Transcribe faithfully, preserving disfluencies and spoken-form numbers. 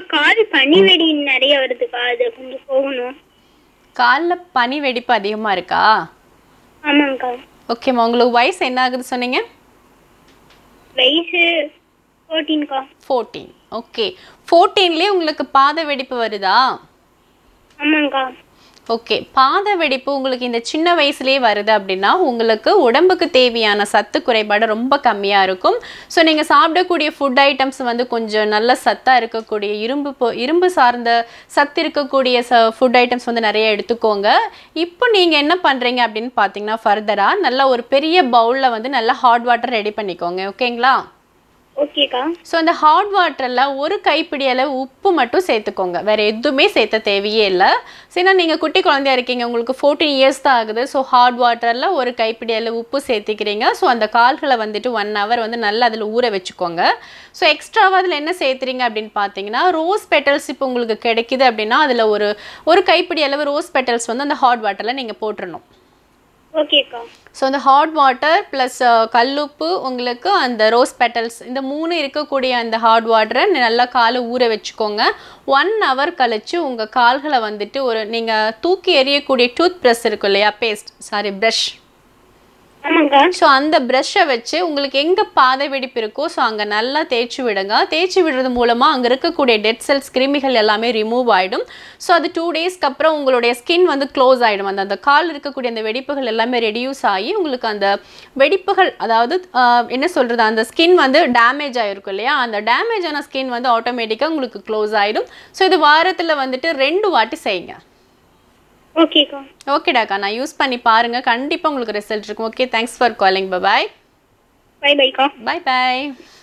அக்கா கால் பனி வெடி நிறைய வருதுக்கா, அது கொஞ்சம் போகணும். கால்ல பனி வெடிப்பு அதிகமா இருக்கா? ஆமாங்கா. ஓகே மா, உங்களுக்கு வயசு என்ன ஆகுது சொன்னீங்க? வயசு பதினான்கு கா. பதினான்கு. ஓகே. பதினான்கு லே உங்களுக்கு பாத வெடிப்பு வருதா? ஆமாங்கா. ஓகே, பாத வெடிப்பு உங்களுக்கு இந்த சின்ன வயசுலேயே வருது அப்படின்னா உங்களுக்கு உடம்புக்கு தேவையான சத்து குறைபாடு ரொம்ப கம்மியாக இருக்கும். ஸோ நீங்கள் சாப்பிடக்கூடிய ஃபுட் ஐட்டம்ஸ் வந்து கொஞ்சம் நல்ல சத்தாக இருக்கக்கூடிய இரும்பு இரும்பு சார்ந்த சத்து இருக்கக்கூடிய ச ஃபுட் ஐட்டம்ஸ் வந்து நிறைய எடுத்துக்கோங்க. இப்போ நீங்கள் என்ன பண்ணுறீங்க அப்படின்னு பார்த்தீங்கன்னா ஃபர்தராக நல்லா ஒரு பெரிய பவுலில் வந்து நல்லா ஹாட் வாட்டர் ரெடி பண்ணிக்கோங்க. ஓகேங்களா? ஓகேக்கா. ஸோ அந்த ஹாட் வாட்டரில் ஒரு கைப்பிடி அளவு உப்பு மட்டும் சேர்த்துக்கோங்க, வேறு எதுவுமே சேர்த்த தேவையே இல்லை. சரினா நீங்கள் குட்டி குழந்தையாக இருக்கீங்க, உங்களுக்கு பதினான்கு இயர்ஸ் தான் ஆகுது. ஸோ ஹாட் வாட்டரில் ஒரு கைப்பிடி அளவு உப்பு சேர்த்துக்கிறீங்க. ஸோ அந்த கால்களை வந்துட்டு ஒன் ஹவர் வந்து நல்லா அதில் ஊற வச்சுக்கோங்க. ஸோ எக்ஸ்ட்ராவாக அதில் என்ன சேர்த்துறீங்க அப்படின்னு பார்த்தீங்கன்னா ரோஸ் பெட்டல்ஸ் இப்போ உங்களுக்கு கிடைக்கிது அப்படின்னா அதில் ஒரு ஒரு கைப்பிடி அளவு ரோஸ் பெட்டல்ஸ் வந்து அந்த ஹாட் வாட்டரில் நீங்கள் போட்டுடணும். ஓகேக்கா. ஸோ அந்த ஹாட் வாட்டர் ப்ளஸ் கல்லுப்பு உங்களுக்கு அந்த ரோஸ் பெட்டல்ஸ் இந்த மூணு இருக்கக்கூடிய அந்த ஹாட் வாட்டரை நல்லா காலை ஊற வச்சுக்கோங்க. ஒன் ஹவர் கழித்து உங்கள் கால்களை வந்துட்டு ஒரு நீங்கள் தூக்கி எறியக்கூடிய டூத் ப்ரஷ் இருக்கு இல்லையா, பேஸ்ட் சாரி ப்ரஷ், ஸோ அந்த ப்ரஷ்ஷை வச்சு உங்களுக்கு எங்கே பாதை வெடிப்பு இருக்கோ ஸோ அங்கே நல்லா தேய்ச்சி விடுங்க. தேய்ச்சி விடுறது மூலமாக அங்கே இருக்கக்கூடிய டெட் செல்ஸ் கிருமிகள் எல்லாமே ரிமூவ் ஆகிடும். ஸோ அது டூ டேஸ்க்கு அப்புறம் உங்களுடைய ஸ்கின் வந்து க்ளோஸ் ஆகிடும். அந்த அந்த கால் இருக்கக்கூடிய அந்த வெடிப்புகள் எல்லாமே ரெடியூஸ் ஆகி உங்களுக்கு அந்த வெடிப்புகள் அதாவது என்ன சொல்கிறது அந்த ஸ்கின் வந்து டேமேஜ் ஆகிருக்கும் இல்லையா, அந்த டேமேஜ் ஆன ஸ்கின் வந்து ஆட்டோமேட்டிக்காக உங்களுக்கு க்ளோஸ் ஆகிடும். ஸோ இது வாரத்தில் வந்துட்டு ரெண்டு வாட்டி செய்யுங்க. ஓகேக்கா. ஓகேடாக்கா, நான் யூஸ் பண்ணி பாருங்க, கண்டிப்பா உங்களுக்கு ரிசல்ட் இருக்கும். Okay, thanks for calling. Bye bye. Bye பைக்கா. Bye by.